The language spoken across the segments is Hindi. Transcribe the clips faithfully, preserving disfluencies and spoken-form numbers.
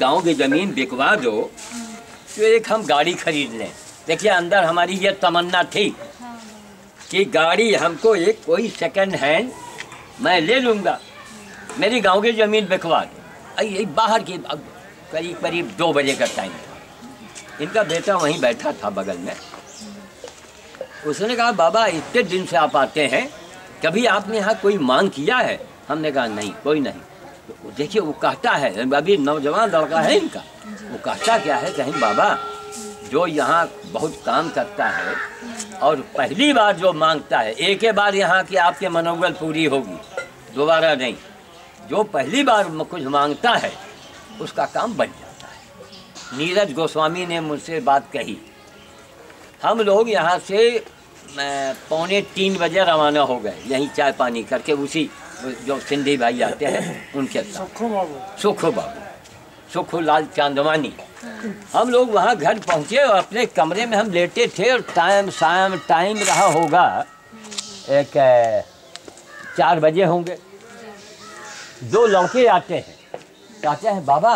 गांव की ज़मीन बिकवा दो तो एक हम गाड़ी खरीद लें। देखिए अंदर हमारी ये तमन्ना थी कि गाड़ी हमको एक कोई सेकंड हैंड मैं ले लूँगा, मेरी गांव की ज़मीन बिकवा दो। ये बाहर की करीब करीब दो बजे का टाइम था। इनका बेटा वहीं बैठा था बगल में। उसने कहा बाबा इतने दिन से आप आते हैं, कभी आपने यहाँ कोई मांग किया है? हमने कहा नहीं कोई नहीं। तो देखिए वो कहता है, अभी नौजवान लड़का है इनका, वो कहता क्या है, कहीं बाबा जो यहाँ बहुत काम करता है और पहली बार जो मांगता है, एक ही बार यहाँ की आपके मनोबल पूरी होगी, दोबारा नहीं। जो पहली बार कुछ मांगता है उसका काम बन जाता है। नीरज गोस्वामी ने मुझसे बात कही। हम लोग यहाँ से पौने तीन बजे रवाना हो गए, यहीं चाय पानी करके उसी जो सिंधी भाई आते हैं उनके साथ, सुखो बाबू सुखो बाबू सुखो लाल चांदवानी। हम लोग वहाँ घर पहुँचे और अपने कमरे में हम लेटे थे और टाइम शाम टाइम रहा होगा एक चार बजे होंगे। दो लड़के आते हैं, कहते हैं बाबा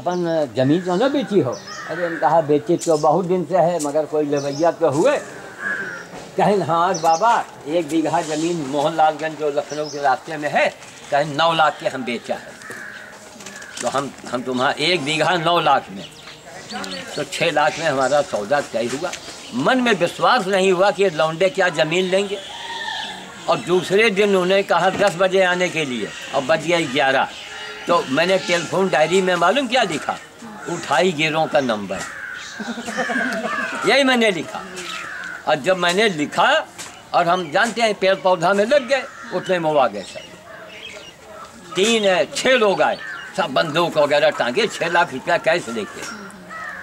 अपन जमीन तो न बेची हो? अरे उन्होंने कहा बेची तो बहुत दिन से है मगर कोई लेवैया तो हुए। कहें हाँ बाबा एक बीघा ज़मीन मोहनलालगंज जो लखनऊ के रास्ते में है, कहें नौ लाख के हम बेचा है। तो हम हम तुम्हारा एक बीघा नौ लाख में, तो छः लाख में हमारा सौदा तय हुआ। मन में विश्वास नहीं हुआ कि लौंडे क्या ज़मीन लेंगे। और दूसरे दिन उन्हें कहा दस बजे आने के लिए और बज गया ग्यारह। तो मैंने टेलीफोन डायरी में मालूम क्या लिखा, उठाई गिरों का नंबर, यही मैंने लिखा। और जब मैंने लिखा और हम जानते हैं पेड़ पौधा में लग गए, उतने में आ गए सब तीन छः लोग आए, सब बंदूक वगैरह टाँगे, छः लाख रुपया कैश लेके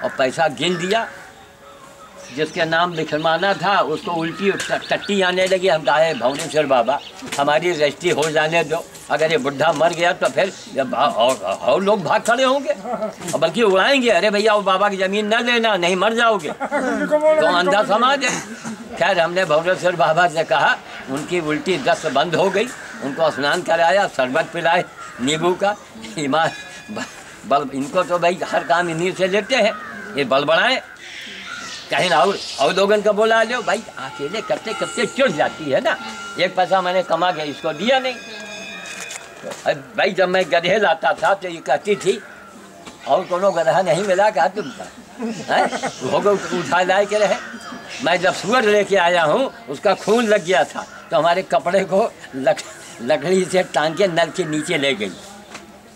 और पैसा गिन दिया। जिसके नाम लिखवाना था उसको उल्टी टट्टी आने लगी। हम कहे भवनेश्वर बाबा हमारी रजिस्ट्री हो जाने दो, अगर ये बुढ़ा मर गया तो फिर जब और, और लोग भाग खड़े होंगे और बल्कि उड़ाएंगे, अरे भैया वो बाबा की ज़मीन ना लेना नहीं मर जाओगे। तो अंधा समाज है। खैर हमने भवनेश्वर बाबा से कहा, उनकी उल्टी दस्त बंद हो गई, उनको स्नान कराया, शरबत पिलाए नींबू का। ईमान बल इनको तो भाई हर काम इन्हीं से लेते हैं, ये बल बढ़ाएँ। कहीं और और लोगन का बोला लो भाई, अकेले करते करते चिड़ जाती है ना। एक पैसा मैंने कमा के इसको दिया नहीं। तो भाई जब मैं गधे लाता था तो ये कहती थी और कोनो गधा नहीं मिला, कहा तुम होगा उठा ला के रहे। मैं जब सुअर लेके आया हूँ उसका खून लग गया था तो हमारे कपड़े को लक, लकड़ी से टाँग के नल के नीचे ले गई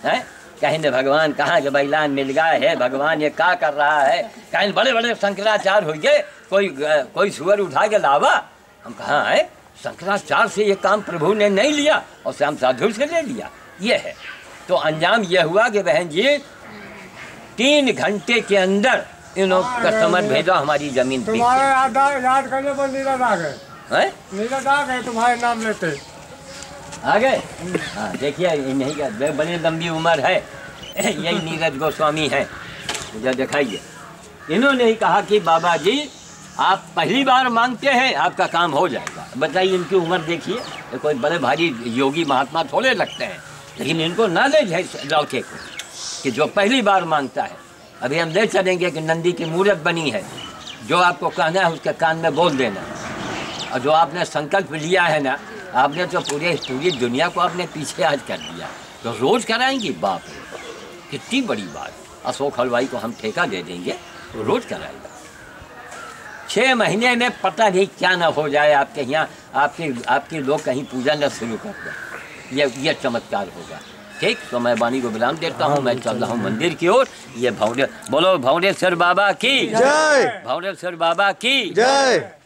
है। कहीं ने भगवान कहाँ के बैलान मिल गए है, भगवान ये क्या कर रहा है। कहीं बड़े बड़े शंकराचार्य हो गए, कोई कोई सुअर उठा के लावा। हम कहाँ है शंकराचार्य से ये काम प्रभु ने नहीं लिया और श्याम साधु से ले लिया, ये है। तो अंजाम ये हुआ कि बहन जी तीन घंटे के अंदर इन्होंने कस्टमर भेजा हमारी जमीन पे। याद करने पर नीला दाग है, नीला दाग है तुम्हारे नाम लेते आ गए। हाँ देखिए इन्हीं बड़ी लंबी उम्र है, यही नीरज गोस्वामी है। मुझे दिखाइए इन्होंने ही कहा कि बाबा जी आप पहली बार मांगते हैं आपका काम हो जाएगा। बताइए इनकी उम्र देखिए, कोई बड़े भारी योगी महात्मा थोड़े लगते हैं, लेकिन इनको नॉलेज है लौके को कि जो पहली बार मांगता है। अभी हम देख चलेंगे कि नंदी की मूर्त बनी है, जो आपको कहना है उसके कान में बोल देना। और जो आपने संकल्प लिया है ना, आपने तो पूरे पूरी दुनिया को आपने पीछे आज कर दिया, तो रोज़ कराएंगी। बाप कितनी बड़ी बात, अशोक हलवाई को हम ठेका दे देंगे तो रोज़ कराएगा। छः महीने में पता नहीं क्या ना हो जाए आपके यहाँ, आपके आपके लोग कहीं पूजा न शुरू कर दें, ये ये चमत्कार होगा। ठीक, तो मैं वाणी को विराम देता हूँ, मैं चल रहा हूँ मंदिर की ओर। ये भवने बोलो भवनेश्वर बाबा की जय, भवनेश्वर बाबा की जय।